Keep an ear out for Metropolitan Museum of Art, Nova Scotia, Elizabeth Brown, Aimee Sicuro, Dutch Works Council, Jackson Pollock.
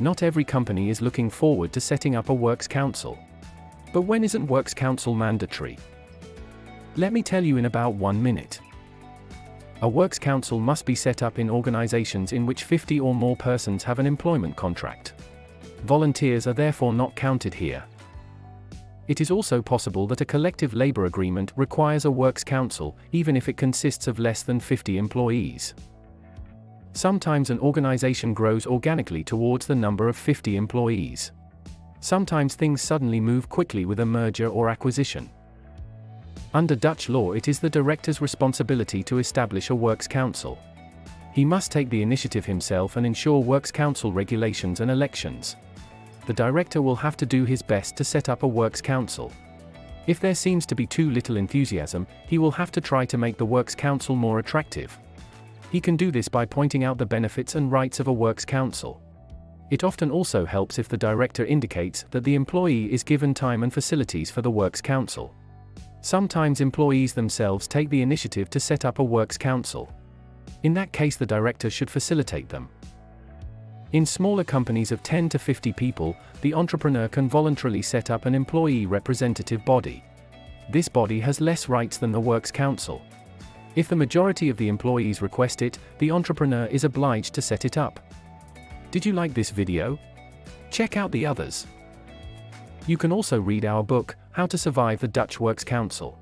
Not every company is looking forward to setting up a works council. But when isn't works council mandatory? Let me tell you in about 1 minute. A works council must be set up in organizations in which 50 or more persons have an employment contract. Volunteers are therefore not counted here. It is also possible that a collective labor agreement requires a works council, even if it consists of less than 50 employees. Sometimes an organization grows organically towards the number of 50 employees. Sometimes things suddenly move quickly with a merger or acquisition. Under Dutch law, it is the director's responsibility to establish a works council. He must take the initiative himself and ensure works council regulations and elections. The director will have to do his best to set up a works council. If there seems to be too little enthusiasm, he will have to try to make the works council more attractive. He can do this by pointing out the benefits and rights of a works council. It often also helps if the director indicates that the employee is given time and facilities for the works council. Sometimes employees themselves take the initiative to set up a works council. In that case, the director should facilitate them. In smaller companies of 10 to 50 people, the entrepreneur can voluntarily set up an employee representative body. This body has less rights than the works council. If the majority of the employees request it, the entrepreneur is obliged to set it up. Did you like this video? Check out the others. You can also read our book, How to Survive the Dutch Works Council.